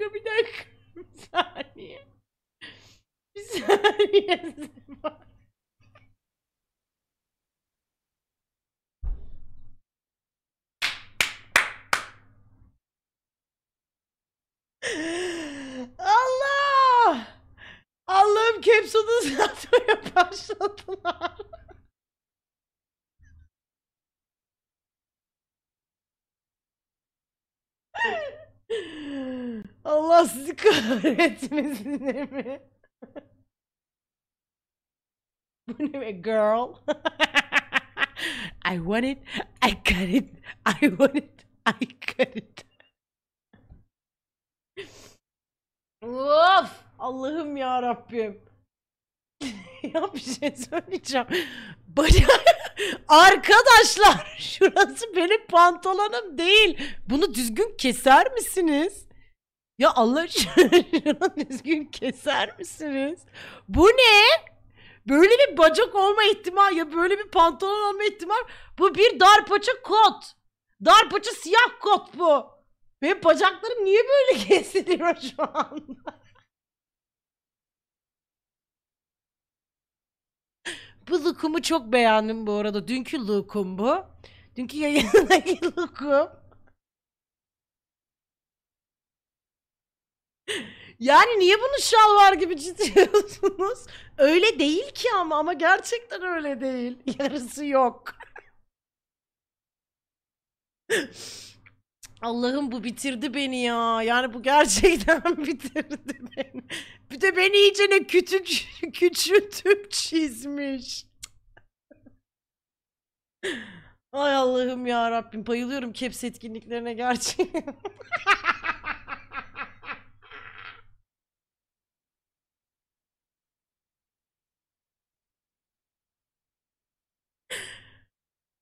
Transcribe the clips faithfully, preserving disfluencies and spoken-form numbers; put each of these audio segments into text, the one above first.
dakika, bir dakika. Bir saniye. Bir saniye. Allah! Allah'ım, Capson'u satmaya başladılar. Allah sizi kahretmesin mi? Bu ne be girl? I want it, I got it, I want it, I got it. Of! Allah'ım ya Rabbim. Ya bir şey söyleyeceğim. Bayağı... Arkadaşlar, şurası benim pantolonum değil. Bunu düzgün keser misiniz? Ya Allah aşkına düzgün keser misiniz? Bu ne? Böyle bir bacak olma ihtimal ya böyle bir pantolon olma ihtimal. Bu bir darpaça kot. Darpaça siyah kot bu. Benim bacaklarım niye böyle kesiliyor şu anda? Bu lookumu çok beğendim bu arada. Dünkü lookum bu. Dünkü yayındaki lookum. Yani niye bunu şalvar gibi çiziyorsunuz? Öyle değil ki ama ama gerçekten öyle değil. Yarısı yok. Allah'ım, bu bitirdi beni ya. Yani bu gerçekten bitirdi beni. Bir de beni iyicene küçültüp çizmiş. Ay Allah'ım ya Rabbim, bayılıyorum Caps etkinliklerine gerçekten.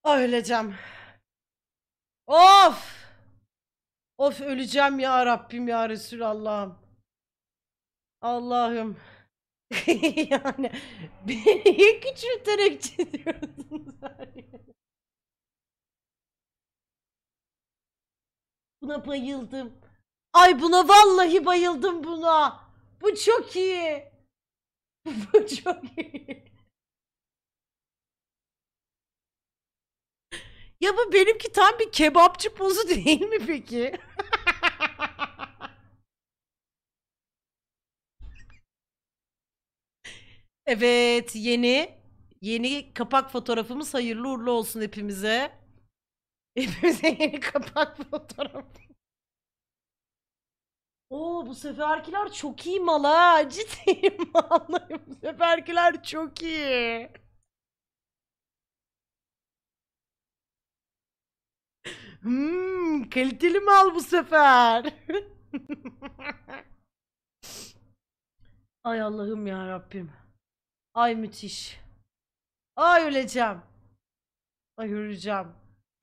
Ay öleceğim. Of! Of öleceğim ya Rabbim ya Resulallah'ım. Allah'ım. Yani beni küçülterek çiziyorsunuz. Buna bayıldım. Ay buna vallahi bayıldım buna. Bu çok iyi. Bu çok iyi. Ya bu benimki tam bir kebapçı pozu değil mi peki? Evet, yeni yeni kapak fotoğrafımız hayırlı uğurlu olsun hepimize. Hepimize yeni kapak fotoğrafı. Oo, bu seferkiler çok iyi mal ha. Ciddiyim vallahi, bu seferkiler çok iyi. Hmm, kaliteli mal bu sefer. Ay Allah'ım ya Rabbim. Ay müthiş. Ay öleceğim. Ay öleceğim.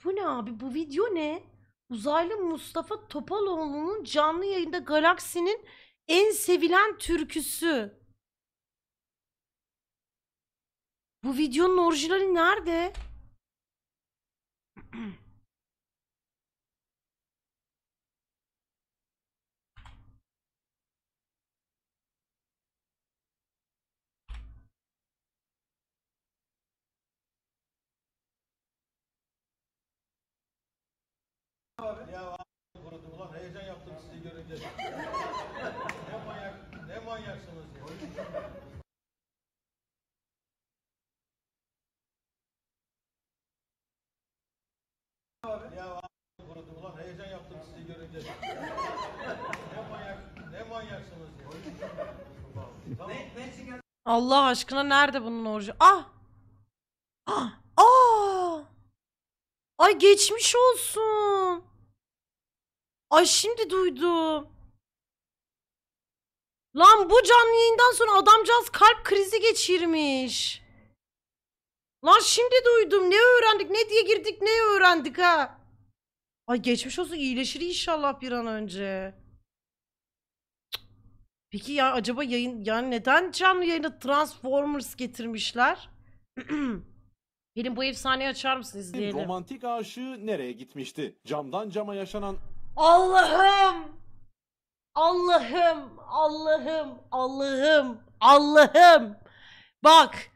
Bu ne abi? Bu video ne? Uzaylı Mustafa Topaloğlu'nun canlı yayında galaksinin en sevilen türküsü. Bu videonun orijinali nerede? Ya burada ulan heyecan yaptım sizi görünce. Ne manyak, ne manyaksınız ya. Ya burada ulan heyecan yaptım sizi görünce. Ne manyak, ne manyaksınız ya. Ne Allah aşkına nerede bunun orijinali? Ah! Ah! Ah! Ay geçmiş olsun. Ay şimdi duydum. Lan bu canlı yayından sonra adamcağız kalp krizi geçirmiş. Lan şimdi duydum. Ne öğrendik? Ne diye girdik? Ne öğrendik ha? Ay geçmiş olsun. İyileşir inşallah bir an önce. Peki ya acaba yayın... Yani neden canlı yayına Transformers getirmişler? Benim bu efsaneyi açar mısınız izleyelim. Romantik aşığı nereye gitmişti? Camdan cama yaşanan... Allah'ım! Allah'ım, Allah'ım, Allah'ım, Allah'ım. Bak,